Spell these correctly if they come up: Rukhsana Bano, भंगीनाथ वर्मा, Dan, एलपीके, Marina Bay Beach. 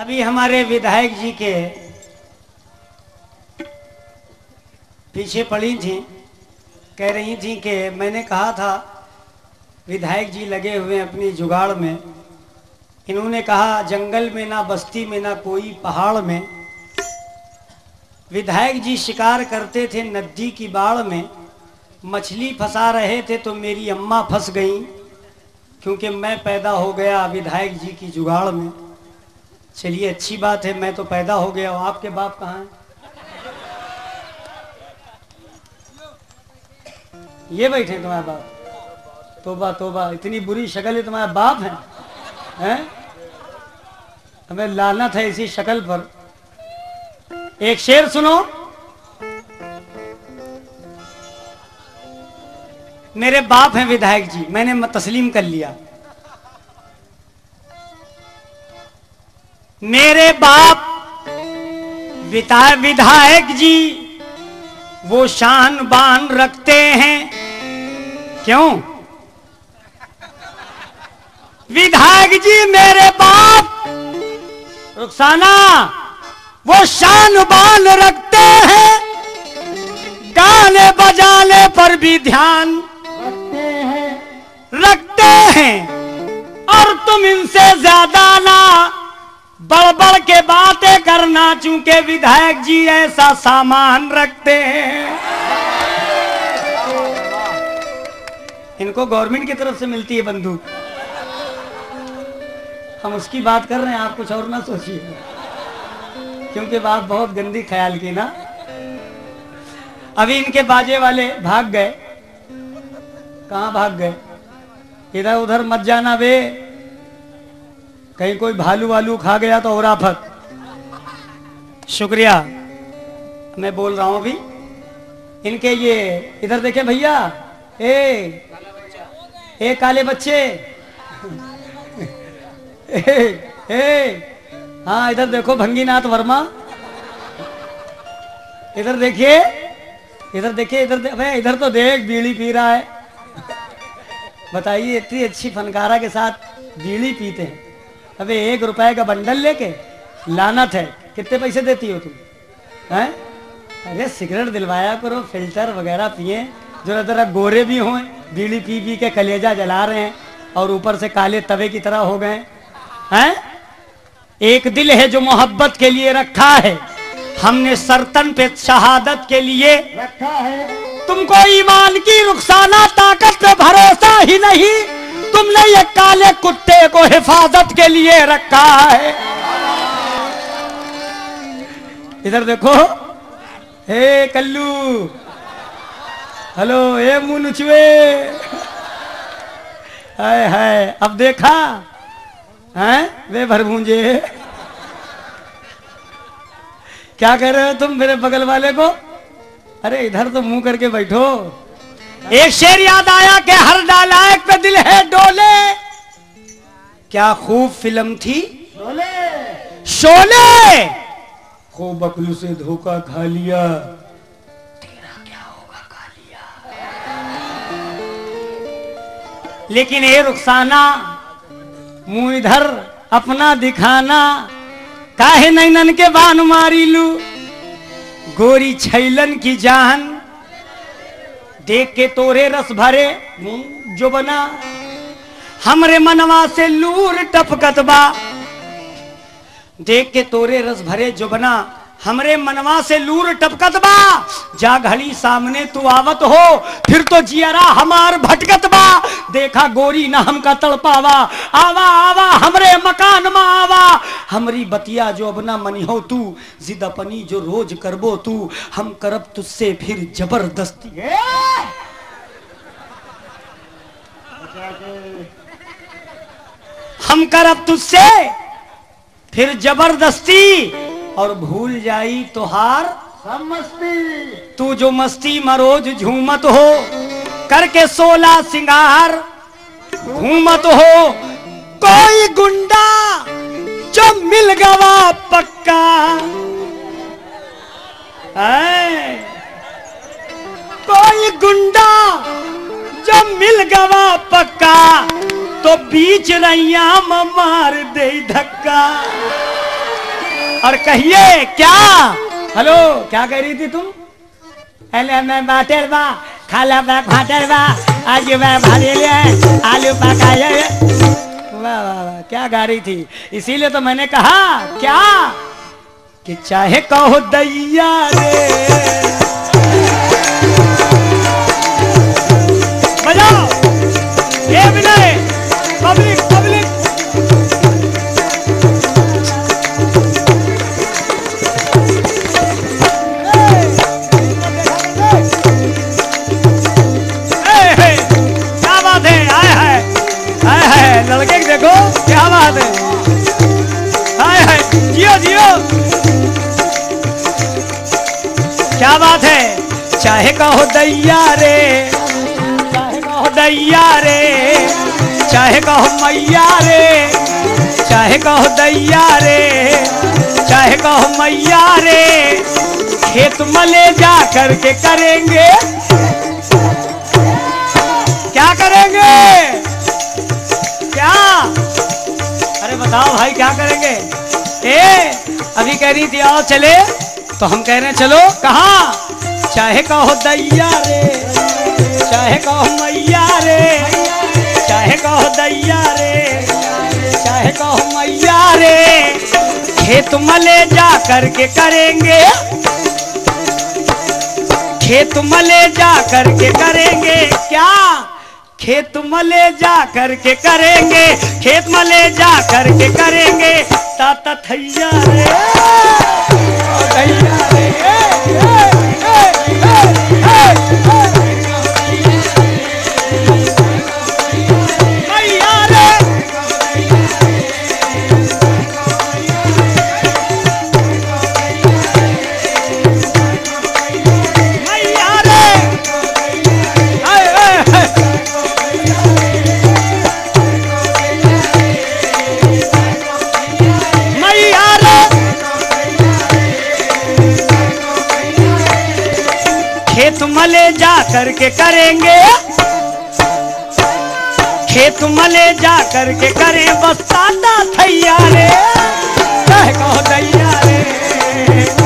अभी हमारे विधायक जी के पीछे पड़ी थी, कह रही थी कि मैंने कहा था विधायक जी लगे हुए अपनी जुगाड़ में। इन्होंने कहा जंगल में ना बस्ती में ना कोई पहाड़ में। विधायक जी शिकार करते थे नदी की बाढ़ में, मछली फंसा रहे थे तो मेरी अम्मा फंस गई क्योंकि मैं पैदा हो गया विधायक जी की जुगाड़ में। चलिए अच्छी बात है, मैं तो पैदा हो गया हूँ, आपके बाप कहाँ हैं? ये बैठे हैं तुम्हारे बाप। तोबा तोबा, इतनी बुरी शक्ल है तुम्हारे बाप है, हैं? हमें लाना था इसी शक्ल पर। एक शेर सुनो। मेरे बाप हैं विधायक जी, मैंने तस्लीम कर लिया। मेरे बाप विधायक जी वो शान बान रखते हैं। क्यों? विधायक जी मेरे बाप रुखसाना वो शान बान रखते हैं, गाने बजाने पर भी ध्यान रखते हैं और तुम इनसे ज्यादा ना बड़बड़ के बातें करना, चूंकि विधायक जी ऐसा सामान रखते हैं। इनको गवर्नमेंट की तरफ से मिलती है बंदूक, हम उसकी बात कर रहे हैं, आप कुछ और ना सोचिए, क्योंकि बात बहुत गंदी ख्याल की ना। अभी इनके बाजे वाले भाग गए। कहाँ भाग गए? इधर उधर मत जाना बे, कहीं कोई भालू वालू खा गया तो और आफत। शुक्रिया, मैं बोल रहा हूं अभी। इनके ये इधर देखें भैया, ए काले बच्चे, हाँ इधर देखो भंगीनाथ वर्मा, इधर देखिए, इधर देखिए, इधर तो देख, बीड़ी पी रहा है। बताइए, इतनी अच्छी फनकारा के साथ बीड़ी पीते हैं। अबे ₹1 का बंडल लेके, लानत है, कितने पैसे देती हो तुम, हैं? अरे सिगरेट दिलवाया करो, फिल्टर वगैरह पिए, जरा जरा गोरे भी हों, बीड़ी पी पी के कलेजा जला रहे हैं और ऊपर से काले तवे की तरह हो गए हैं। एक दिल है जो मोहब्बत के लिए रखा है हमने, सरतन पे शहादत के लिए रखा है तुमको। ईमान की रुखसाना ताकत पे भरोसा ही नहीं, तुमने ये काले कुत्ते को हिफाजत के लिए रखा है। इधर देखो, हे कल्लू, हेलो, हे मुनुचवे, हाय हाय, अब देखा हैं वे भरभूंजे। क्या कह रहे हो तुम मेरे बगल वाले को? अरे इधर तो मुंह करके बैठो। एक शेर याद आया कि हर नालायक पे दिल है डोले, क्या खूब फिल्म थी शोले, खूब अकलू से धोखा खा लिया, तेरा क्या होगा कालिया। लेकिन ये रुखसाना मुंह इधर अपना दिखाना, काहे नैनन के बान मारी लू, गोरी छैलन की जान, देख के तोरे रस भरे जो बना, हमरे मनवा से लूर टपकत बा, देख के तोरे रस भरे जो बना, हमरे मनवा से लूर टपकत बा, जा घड़ी सामने तू आवत हो फिर तो जियरा हमार भटकत बा, देखा गोरी ना हमका तड़पावा, आवा आवा हमरे मकान मा आवा, हमरी बतिया जो अब ना मनी हो तू, जिद अपनी जो रोज करबो तू, हम करब तुझसे फिर जबरदस्ती। हम करब तुझसे फिर जबरदस्ती, और भूल जाई तोहार मस्ती, तू जो मस्ती मरोज झूमत हो, करके 16 सिंगार घूमत हो, कोई गुंडा जो मिल गवा पक्का। कोई गुंडा जो मिल गवा पक्का, तो बीच रैया मार दे धक्का। और कहिए क्या। हेलो, क्या कह रही थी तुम? हेलो मैं बाटर बा, खाला बा फाटर बा, आज मैं भारी ले आलू पकाए। वाह वाह, क्या गा रही थी। इसीलिए तो मैंने कहा क्या कि चाहे कहो दैया रे। क्या बात है। चाहे कहो दैया रे, चाहे कहो दैया रे, चाहे कहो मैया रे, चाहे कहो दैया रे, चाहे कहो मैया रे, खेत मले जा करके करेंगे। क्या करेंगे? क्या? अरे बताओ भाई क्या करेंगे। अभी कह रही थी आओ चले, तो हम कह रहे हैं चलो कहाँ। चाहे कहो दैया रे, चाहे कहो मैया रे, चाहे कहो दैया रे, चाहे कहो मैया रे, खेत मले जा करके करेंगे, खेत मले जा करके करेंगे। क्या? खेत मले जा करके करेंगे, खेत मले जा करके करेंगे। ताता थैया रे, दैया रे, मैया रे। खेत मले जा करके करेंगे, खेत मले जा करके करें। बस ताता थैया रे, चाहे कहो दैया रे।